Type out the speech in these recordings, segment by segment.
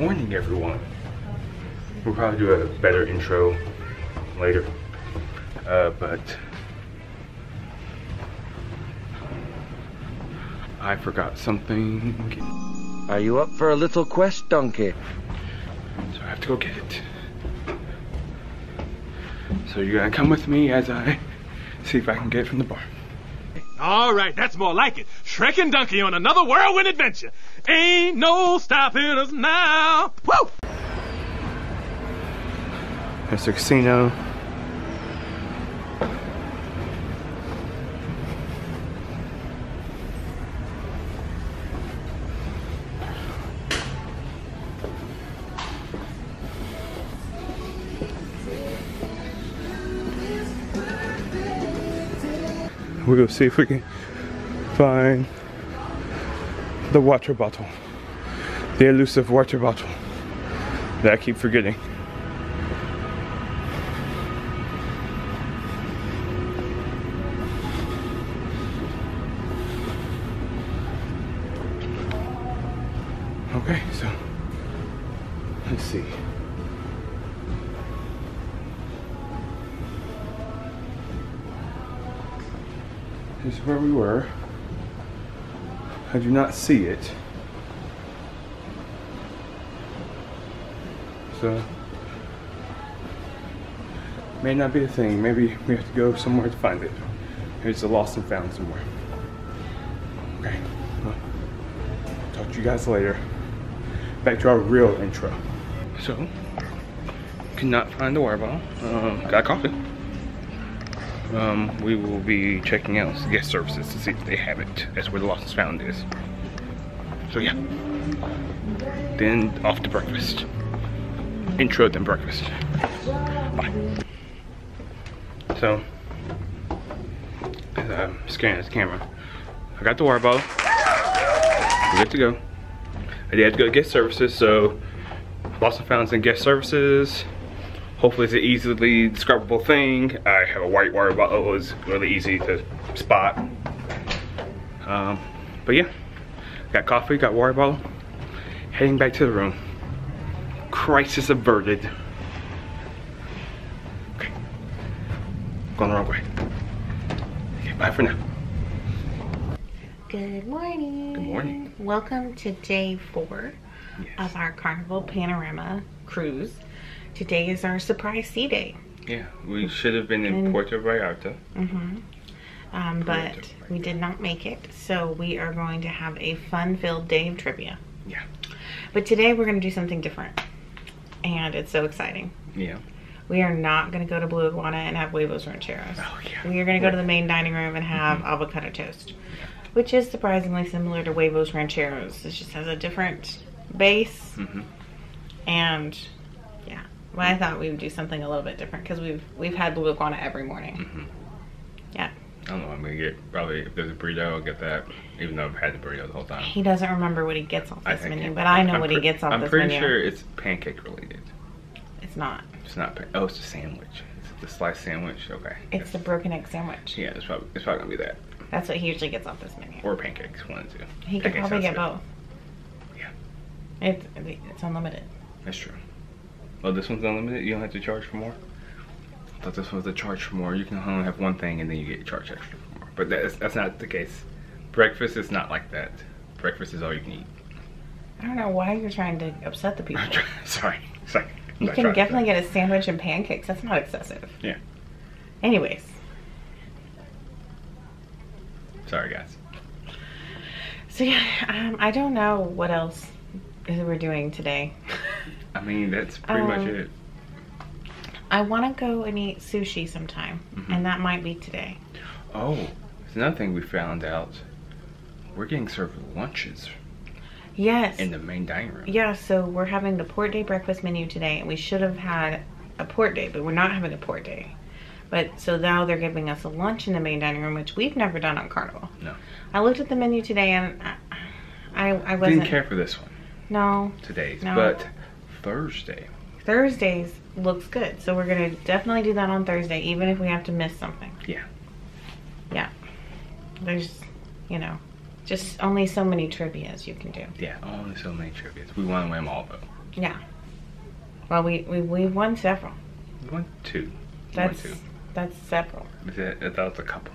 morning, everyone. We'll probably do a better intro later, but I forgot something. Are you up for a little quest, donkey? So I have to go get it. So you're gonna come with me as I see if I can get it from the bar. All right, that's more like it. Shrek and Donkey on another whirlwind adventure. Ain't no stopping us now. Woo! There's a casino. We'll go see if we can find the water bottle. The elusive water bottle that I keep forgetting. Okay, so let's see. This is where we were. I do not see it. So, may not be a thing. Maybe we have to go somewhere to find it. Maybe it's a lost and found somewhere. Okay, well, talk to you guys later. Back to our real intro. So, could not find the water bottle. Got coffee. We will be checking out guest services to see if they have it. That's where the lost and found is. So yeah. Then off to breakfast. Intro then breakfast. Bye. So, as I'm scanning this camera, I got the water bottle. We're good to go. I did have to go to guest services, so lost and founds in guest services. Hopefully it's an easily describable thing. I have a white water bottle. It's really easy to spot. But yeah, got coffee, got water bottle. Heading back to the room. Crisis averted. Okay, going the wrong way. Okay, bye for now. Good morning. Good morning. Welcome to day 4 of our Carnival Panorama cruise. Today is our surprise sea day. Yeah, we should have been in Puerto Vallarta. But we did not make it, so we are going to have a fun-filled day of trivia. Yeah. But today we're going to do something different, and it's so exciting. Yeah. We are not going to go to Blue Iguana and have Huevos Rancheros. Oh, yeah. We are going to go to the main dining room and have avocado toast, which is surprisingly similar to Huevos Rancheros. It just has a different base, and... Well, I thought we would do something a little bit different because we've had Blue Iguana every morning. Yeah. I don't know what I'm going to get. Probably if there's a burrito, I'll get that. Even though I've had the burrito the whole time. He doesn't remember what he gets off this menu, but I know what he gets off this menu. I'm pretty sure it's pancake related. It's not. It's not. Oh, it's a sandwich. It's the sliced sandwich. Okay. It's the broken egg sandwich. Yeah, it's probably going to be that. That's what he usually gets off this menu. Or pancakes, one and two. He could probably get both. Yeah. It's unlimited. That's true. Oh, this one's unlimited? You don't have to charge for more? I thought this was a charge for more. You can only have one thing and then you get charged extra for more. But that's not the case. Breakfast is not like that. Breakfast is all you can eat. I don't know why you're trying to upset the people. Sorry. You can definitely get a sandwich and pancakes. That's not excessive. Yeah. Anyways. Sorry, guys. So, yeah, I don't know what else we're doing today. I mean, that's pretty much it. I want to go and eat sushi sometime, and that might be today. Oh, there's another thing we found out. We're getting served lunches. Yes. In the main dining room. Yeah, so we're having the port day breakfast menu today, and we should have had a port day, but we're not having a port day. But so now they're giving us a lunch in the main dining room, which we've never done on Carnival. No. I looked at the menu today, and I wasn't... Didn't care for this one. No. Today's, no. But... Thursdays looks good, so we're gonna definitely do that on Thursday, even if we have to miss something. Yeah There's, you know, just only so many trivias you can do. Yeah, only so many trivias. We want to win them all though. Yeah. Well, we've won several. We won two. That's several. That's a couple.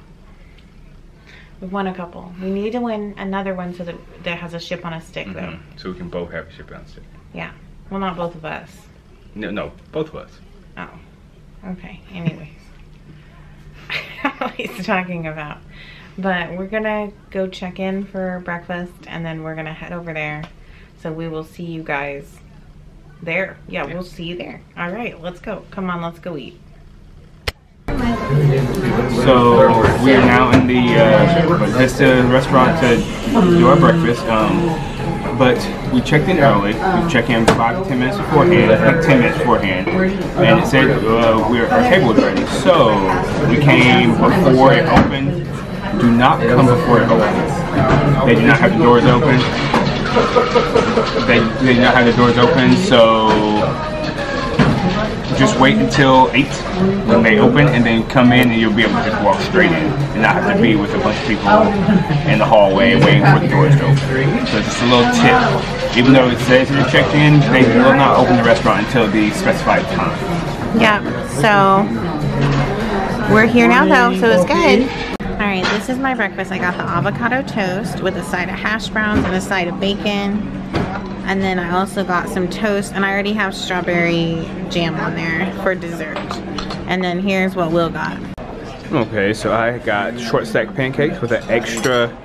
We've won a couple. We need to win another one so that has a ship on a stick, though. So we can both have a ship on a stick. Yeah. Well, not both of us. No, both of us. Oh. Okay. Anyways. I don't know what he's talking about. But we're going to go check in for breakfast, and then we're going to head over there. So we will see you guys there. Yeah, we'll see you there. All right, let's go. Come on, let's go eat. So we are now in the Vista restaurant to do our breakfast. But we checked in early. We checked in 5 to 10 minutes beforehand. I think 10 minutes beforehand, and it said our table was ready. So we came before it opened. Do not come before it opens. They do not have the doors open. They do not have the doors open. So. Just wait until 8 when they open, and then come in, and you'll be able to just walk straight in and not have to be with a bunch of people in the hallway waiting for the doors to open. So just a little tip. Even though it says you're checked in, they will not open the restaurant until the specified time. Yeah, so we're here now though, so it's good. Alright, this is my breakfast. I got the avocado toast with a side of hash browns and a side of bacon. And then I also got some toast, and I already have strawberry jam on there for dessert. And then here's what Will got. Okay, so I got short stack pancakes with an extra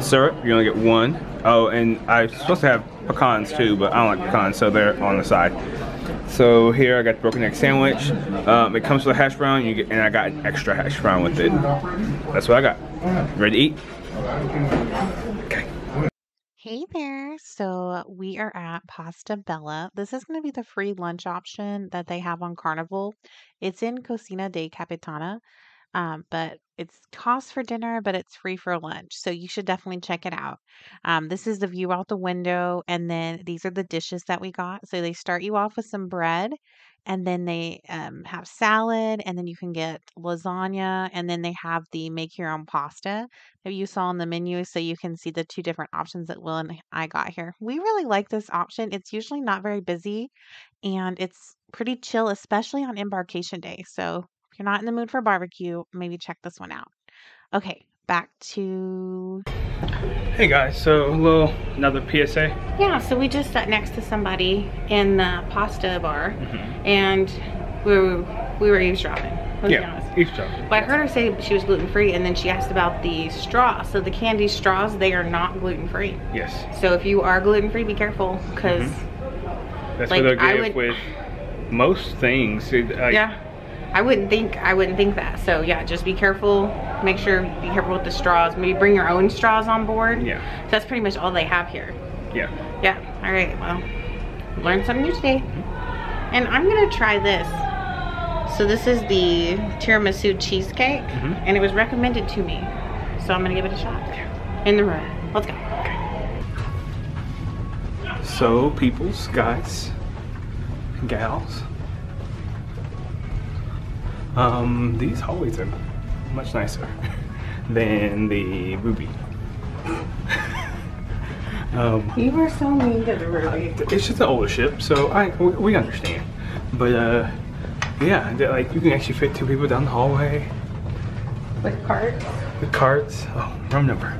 syrup. You only get one. Oh, and I'm supposed to have pecans too, but I don't like pecans, so they're on the side. So here I got the broken egg sandwich. It comes with a hash brown, and I got an extra hash brown with it. That's what I got. Ready to eat? Okay. Hey there, so we are at Pasta Bella. This is going to be the free lunch option that they have on Carnival. It's in Cocina de Capitana, but it's cost for dinner, but it's free for lunch. So you should definitely check it out. This is the view out the window, and then these are the dishes that we got. So they start you off with some bread, and then they have salad, and then you can get lasagna, and then they have the make your own pasta that you saw on the menu, so you can see the two different options that Will and I got here. We really like this option. It's usually not very busy, and it's pretty chill, especially on embarkation day. So if you're not in the mood for barbecue, maybe check this one out. Okay, back to... Hey guys, so another PSA. Yeah, so we just sat next to somebody in the pasta bar, and we were eavesdropping. Yeah, eavesdropping. Well, I heard her say she was gluten-free, and then she asked about the straw. So the candy straws, they are not gluten-free. Yes. So if you are gluten-free, be careful, because that's like, what they'll give with most things. Yeah. I wouldn't think that. So yeah, just be careful. Make sure be careful with the straws. Maybe bring your own straws on board. Yeah. So that's pretty much all they have here. Yeah. Yeah. All right. Well, learned something new today. And I'm gonna try this. So this is the tiramisu cheesecake, and it was recommended to me. So I'm gonna give it a shot. In the room. Let's go. Okay. So, peoples, guys, and gals. These hallways are much nicer than the Ruby. You were so mean to the Ruby. It's just an older ship, so we understand. But yeah, like you can actually fit two people down the hallway. With carts? With carts. Oh, wrong number.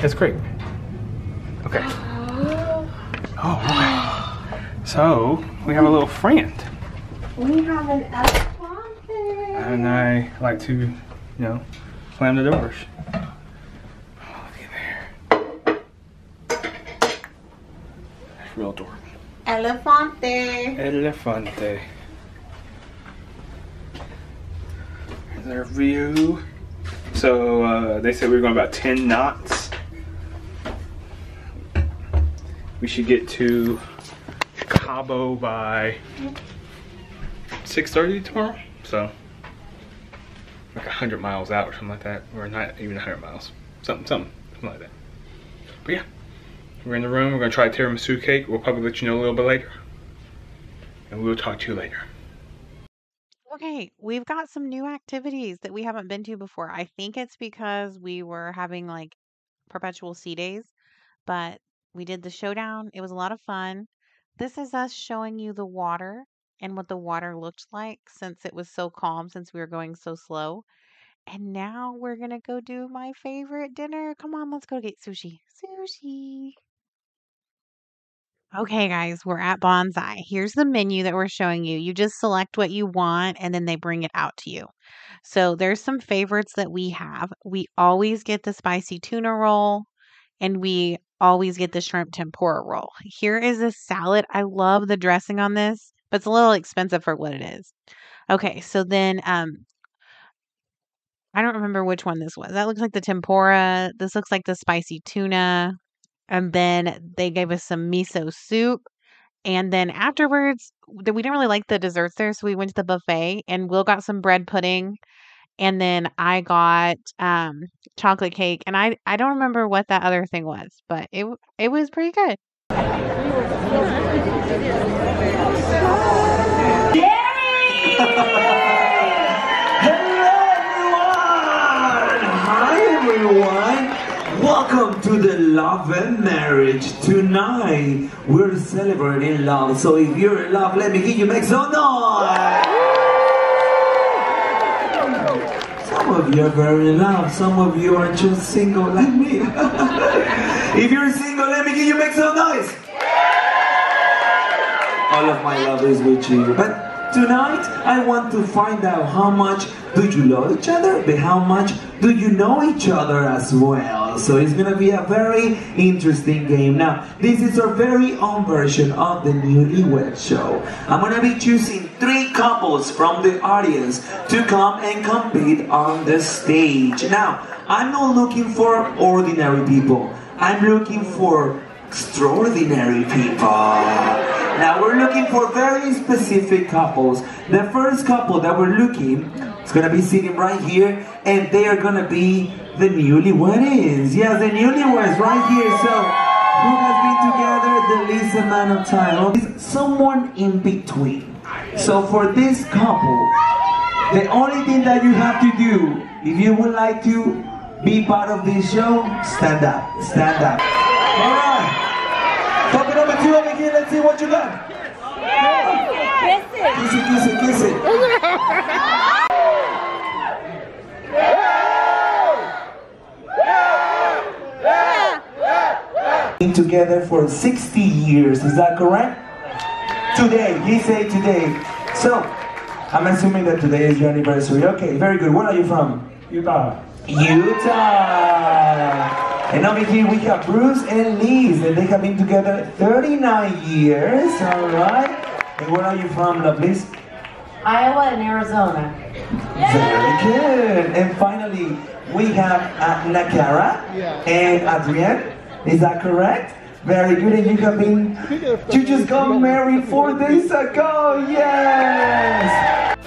That's great. Okay. Oh, okay. So we have a little friend. We have an F. And I like to, you know, slam the doors. Oh, look at there. That's real door. Elefante. Elefante. There's our view. So they said we were going about 10 knots. We should get to Cabo by 6:30 tomorrow. So. Like 100 miles out or something like that, or not even 100 miles, something like that. But yeah, we're in the room, we're gonna try tiramisu cake. We'll probably let you know a little bit later, and we'll talk to you later. Okay, we've got some new activities that we haven't been to before. I think it's because we were having like perpetual sea days, but we did the showdown. It was a lot of fun. This is us showing you the water and what the water looked like since it was so calm, since we were going so slow. And now we're going to go do my favorite dinner. Come on, let's go get sushi. Sushi. Okay, guys, we're at Bonsai. Here's the menu that we're showing you. You just select what you want, and then they bring it out to you. So there's some favorites that we have. We always get the spicy tuna roll, and we always get the shrimp tempura roll. Here is a salad. I love the dressing on this, but it's a little expensive for what it is. Okay, so then I don't remember which one this was. That looks like the tempura. This looks like the spicy tuna. And then they gave us some miso soup. And then afterwards, we didn't really like the desserts there, so we went to the buffet, and Will got some bread pudding. And then I got chocolate cake. And I don't remember what that other thing was, but it was pretty good. Welcome to the Love and Marriage. Tonight, we're celebrating love. So if you're in love, let me give you make some noise. Some of you are very in love. Some of you are just single like me. If you're single, let me give you make some noise. All of my love is with you. But tonight, I want to find out how much do you love each other, but how much do you know each other as well. So it's going to be a very interesting game. Now, this is our very own version of the Newlywed Show. I'm going to be choosing 3 couples from the audience to come and compete on the stage. Now, I'm not looking for ordinary people. I'm looking for extraordinary people. Now, we're looking for very specific couples. The first couple that we're looking is going to be sitting right here, and they are going to be the newlyweds. Yes, the newlyweds right here. So, who has been together the least amount of time? It's someone in between. So, for this couple, the only thing that you have to do, if you would like to be part of this show, stand up. Stand up. All right. Couple number 2 over here. Let's see what you got. Kiss it. Kiss it, kiss it, kiss it. Been together for 60 years, is that correct? Today, he said today. So, I'm assuming that today is your anniversary. Okay, very good. Where are you from? Utah. Utah! And over here we have Bruce and Liz, and they have been together 39 years, alright? And where are you from, lovelies? Iowa and Arizona. Very good! And finally, we have Nakara and Adrienne. Is that correct? Very good, and you have been... You just got married 4 days ago, yes!